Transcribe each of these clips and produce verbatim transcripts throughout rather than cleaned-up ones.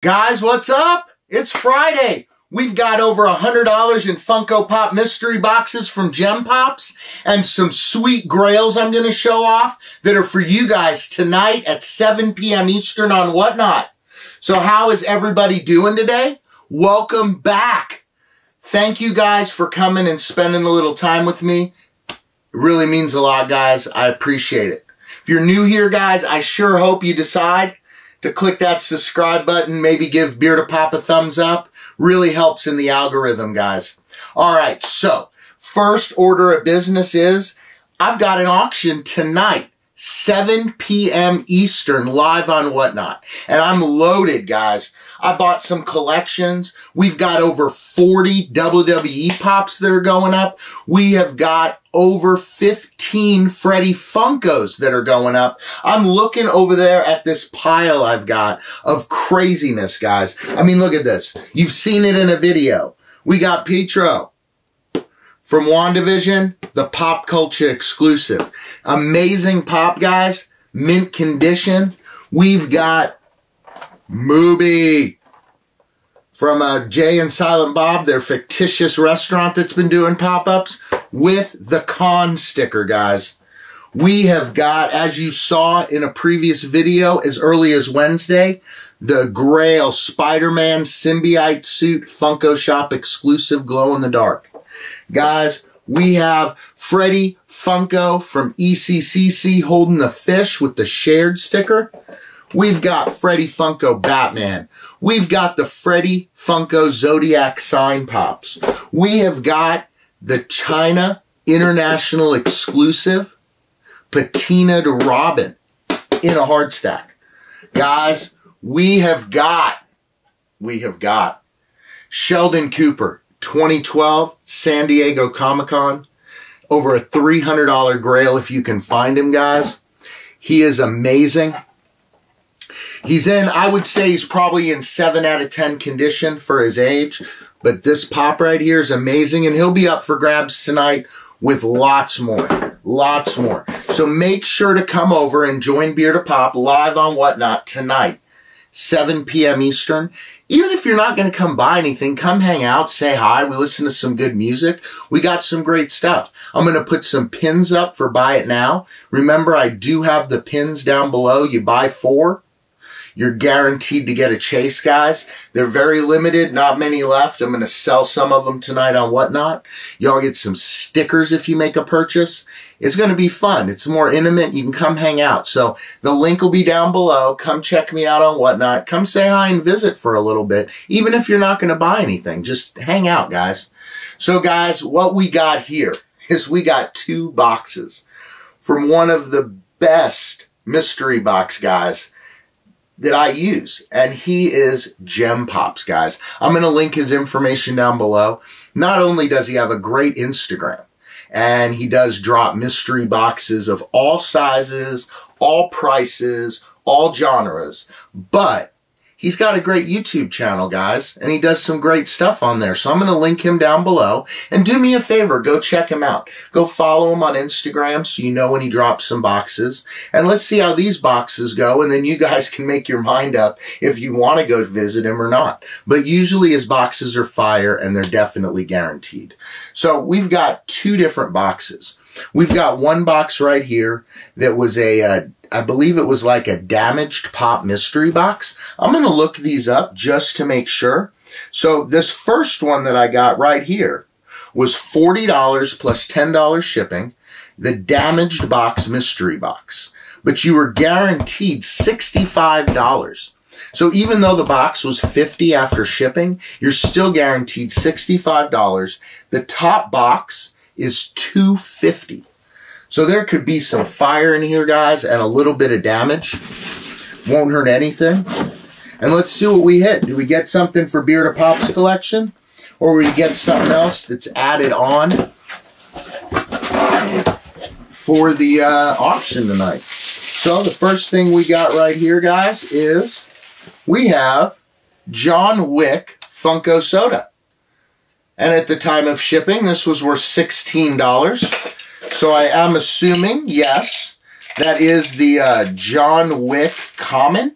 Guys, what's up? It's Friday. We've got over one hundred dollars in Funko Pop mystery boxes from Gem Pops and some sweet grails I'm going to show off that are for you guys tonight at seven p m Eastern on Whatnot. So how is everybody doing today? Welcome back. Thank you guys for coming and spending a little time with me. It really means a lot, guys. I appreciate it. If you're new here, guys, I sure hope you decide to click that subscribe button, maybe give BeardofPOP a thumbs up. Really helps in the algorithm, guys. All right, so first order of business is I've got an auction tonight, seven p m Eastern, live on Whatnot. And I'm loaded, guys. I bought some collections. We've got over forty W W E Pops that are going up. We have got over fifteen Freddy Funkos that are going up. I'm looking over there at this pile I've got of craziness, guys. I mean, look at this. You've seen it in a video. We got Pietro from WandaVision, the pop culture exclusive. Amazing pop, guys. Mint condition. We've got Mooby from uh, Jay and Silent Bob, their fictitious restaurant that's been doing pop-ups, with the con sticker, guys. We have got, as you saw in a previous video, as early as Wednesday, the Grail Spider-Man symbiote suit Funko Shop exclusive glow-in-the-dark. Guys, we have Freddy Funko from E C C C holding the fish with the shared sticker. We've got Freddy Funko Batman. We've got the Freddy Funko Zodiac sign pops. We have got the China International exclusive Patinaed Robin in a hard stack. Guys, we have got, we have got Sheldon Cooper, twenty twelve San Diego Comic-Con, over a three hundred dollar grail if you can find him, guys. He is amazing. He's in, I would say he's probably in seven out of ten condition for his age. But this pop right here is amazing. And he'll be up for grabs tonight with lots more. Lots more. So make sure to come over and join BeardofPOP live on Whatnot tonight, seven p m Eastern. Even if you're not going to come buy anything, come hang out, say hi. We listen to some good music. We got some great stuff. I'm going to put some pins up for Buy It Now. Remember, I do have the pins down below. You buy four, you're guaranteed to get a chase, guys. They're very limited. Not many left. I'm going to sell some of them tonight on Whatnot. Y'all get some stickers if you make a purchase. It's going to be fun. It's more intimate. You can come hang out. So the link will be down below. Come check me out on Whatnot. Come say hi and visit for a little bit. Even if you're not going to buy anything, just hang out, guys. So, guys, what we got here is we got two boxes from one of the best mystery box guys that I use, and he is JEMPOPS, guys. I'm going to link his information down below. Not only does he have a great Instagram, and he does drop mystery boxes of all sizes, all prices, all genres, but he's got a great YouTube channel, guys, and he does some great stuff on there. So I'm going to link him down below, and do me a favor, go check him out. Go follow him on Instagram so you know when he drops some boxes, and let's see how these boxes go, and then you guys can make your mind up if you want to go visit him or not. But usually his boxes are fire, and they're definitely guaranteed. So we've got two different boxes. We've got one box right here that was a... Uh, I believe it was like a damaged pop mystery box. I'm going to look these up just to make sure. So this first one that I got right here was forty dollars plus ten dollars shipping, the damaged box mystery box. But you were guaranteed sixty-five dollars. So even though the box was fifty dollars after shipping, you're still guaranteed sixty-five dollars. The top box is two fifty. So there could be some fire in here, guys, and a little bit of damage. Won't hurt anything. And let's see what we hit. Do we get something for BeardofPOP's collection? Or we get something else that's added on for the uh, auction tonight? So the first thing we got right here, guys, is we have John Wick Funko Soda. And at the time of shipping, this was worth sixteen dollars. So I am assuming, yes, that is the uh, John Wick Common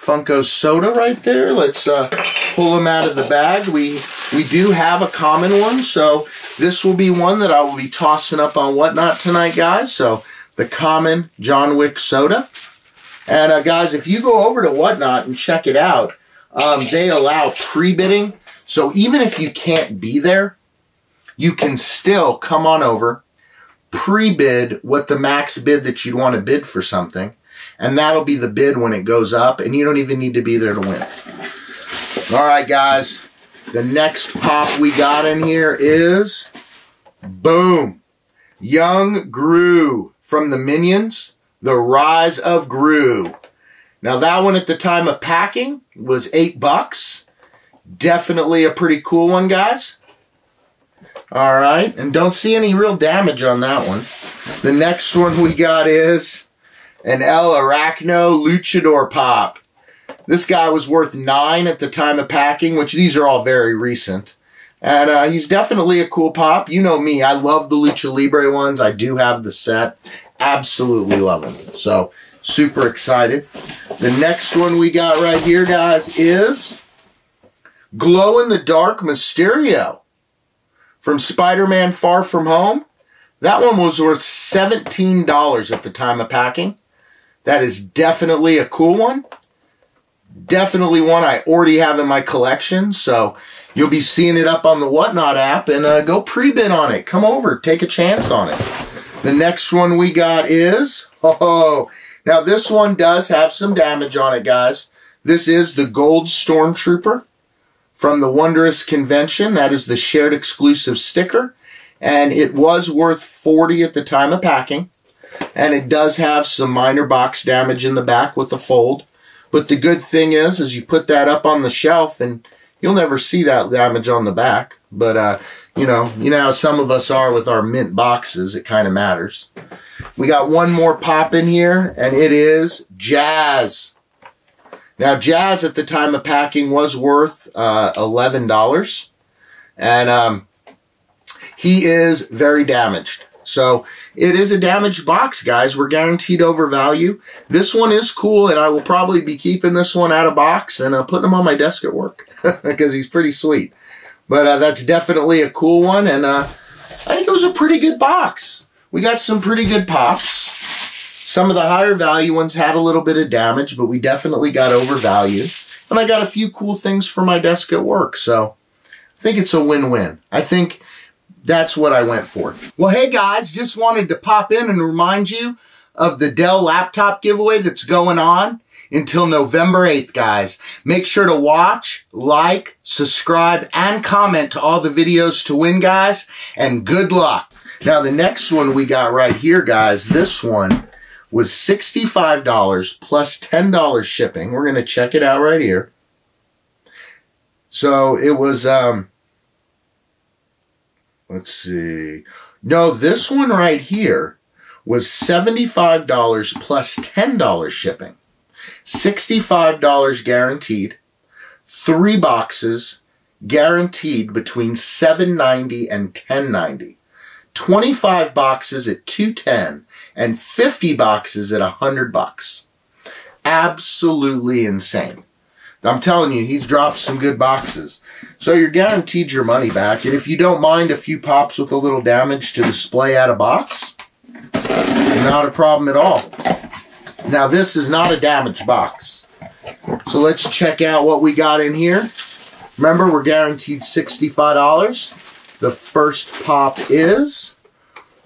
Funko Soda right there. Let's uh, pull them out of the bag. We we do have a common one, so this will be one that I will be tossing up on Whatnot tonight, guys. So the common John Wick Soda. And uh, guys, if you go over to Whatnot and check it out, um, they allow pre-bidding. So even if you can't be there, you can still come on over, pre-bid what the max bid that you'd want to bid for something. And that'll be the bid when it goes up, and you don't even need to be there to win. All right, guys. The next pop we got in here is, boom, Young Gru from the Minions, The Rise of Gru. Now, that one at the time of packing was eight bucks. Definitely a pretty cool one, guys. All right, and don't see any real damage on that one. The next one we got is an El Arachno Luchador Pop. This guy was worth nine at the time of packing, which these are all very recent. And uh, he's definitely a cool pop. You know me. I love the Lucha Libre ones. I do have the set. Absolutely love them. So, super excited. The next one we got right here, guys, is Glow-in-the-Dark Mysterio from Spider-Man Far From Home. That one was worth seventeen dollars at the time of packing. That is definitely a cool one. Definitely one I already have in my collection. So you'll be seeing it up on the Whatnot app. And uh, go pre-bid on it. Come over. Take a chance on it. The next one we got is... Oh, now this one does have some damage on it, guys. This is the Gold Stormtrooper from the Wondrous Convention. That is the shared exclusive sticker. And it was worth forty dollars at the time of packing. And it does have some minor box damage in the back with the fold. But the good thing is, is you put that up on the shelf and you'll never see that damage on the back. But, uh, you know, you know how some of us are with our mint boxes. It kind of matters. We got one more pop in here, and it is Jazz. Now, Jazz at the time of packing was worth uh, eleven dollars. And um, he is very damaged. So it is a damaged box, guys. We're guaranteed over value. This one is cool, and I will probably be keeping this one out of box and uh, putting him on my desk at work because he's pretty sweet. But uh, that's definitely a cool one, and uh, I think it was a pretty good box. We got some pretty good pops. Some of the higher value ones had a little bit of damage, but we definitely got overvalued. And I got a few cool things for my desk at work, so I think it's a win-win. I think... that's what I went for. Well, hey guys, just wanted to pop in and remind you of the Dell laptop giveaway that's going on until November eighth, guys. Make sure to watch, like, subscribe, and comment to all the videos to win, guys, and good luck. Now, the next one we got right here, guys, this one was sixty-five dollars plus ten dollars shipping. We're going to check it out right here. So it was... um. Let's see. No, this one right here was seventy-five dollars plus ten dollars shipping. sixty-five dollars guaranteed. Three boxes guaranteed between seven ninety and ten ninety. twenty-five boxes at two ten and fifty boxes at one hundred bucks. Absolutely insane. I'm telling you, he's dropped some good boxes. So you're guaranteed your money back. And if you don't mind a few pops with a little damage to display out of box, it's not a problem at all. Now, this is not a damaged box. So let's check out what we got in here. Remember, we're guaranteed sixty-five dollars. The first pop is,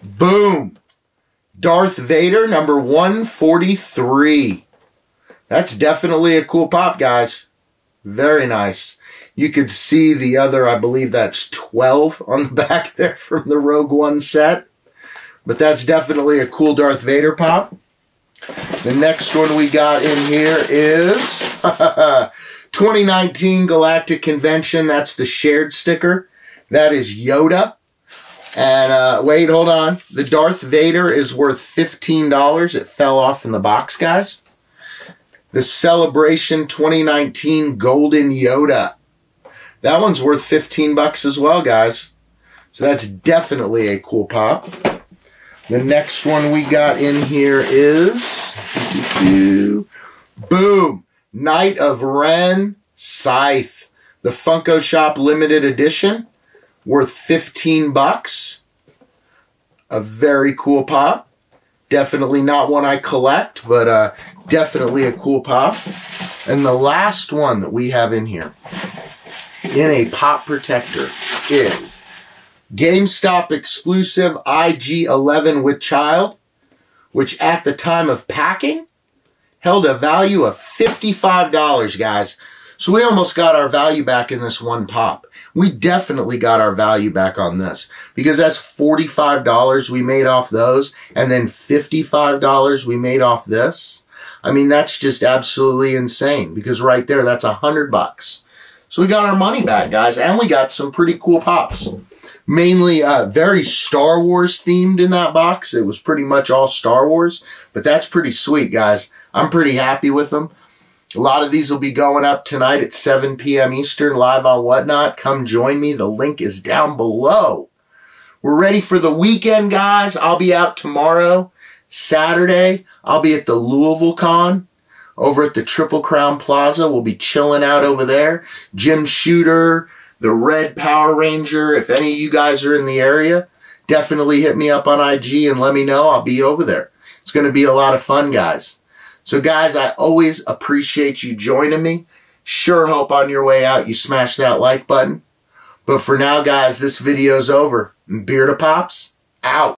boom, Darth Vader number one forty-three. That's definitely a cool pop, guys. Very nice. You could see the other, I believe that's twelve on the back there from the Rogue One set. But that's definitely a cool Darth Vader pop. The next one we got in here is twenty nineteen Galactic Convention. That's the shared sticker. That is Yoda. And uh, wait, hold on. The Darth Vader is worth fifteen dollars. It fell off in the box, guys. The Celebration twenty nineteen Golden Yoda. That one's worth fifteen bucks as well, guys. So that's definitely a cool pop. The next one we got in here is... Boom! Knight of Ren Scythe, the Funko Shop limited edition, worth fifteen bucks. A very cool pop. Definitely not one I collect, but uh, definitely a cool pop. And the last one that we have in here, in a pop protector, is GameStop exclusive I G eleven with child, which at the time of packing held a value of fifty-five dollars, guys. So we almost got our value back in this one pop. We definitely got our value back on this, because that's forty-five dollars we made off those, and then fifty-five dollars we made off this. I mean, that's just absolutely insane, because right there, that's a hundred bucks. So we got our money back, guys, and we got some pretty cool pops. Mainly uh, very Star Wars themed in that box. It was pretty much all Star Wars, but that's pretty sweet, guys. I'm pretty happy with them. A lot of these will be going up tonight at seven P M Eastern, live on Whatnot. Come join me. The link is down below. We're ready for the weekend, guys. I'll be out tomorrow, Saturday. I'll be at the Louisville Con over at the Triple Crown Plaza. We'll be chilling out over there. Jim Shooter, the Red Power Ranger. If any of you guys are in the area, definitely hit me up on I G and let me know. I'll be over there. It's going to be a lot of fun, guys. So guys, I always appreciate you joining me. Sure hope on your way out you smash that like button. But for now, guys, this video's over. BeardofPops out.